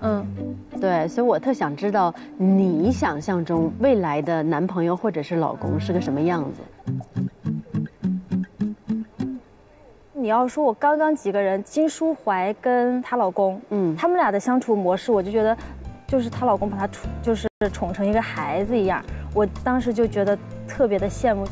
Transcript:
嗯，对，所以我特想知道你想象中未来的男朋友或者是老公是个什么样子。你要说我刚刚几个人，金书怀跟她老公，嗯，他们俩的相处模式，我就觉得，就是她老公把她宠成一个孩子一样，我当时就觉得特别的羡慕。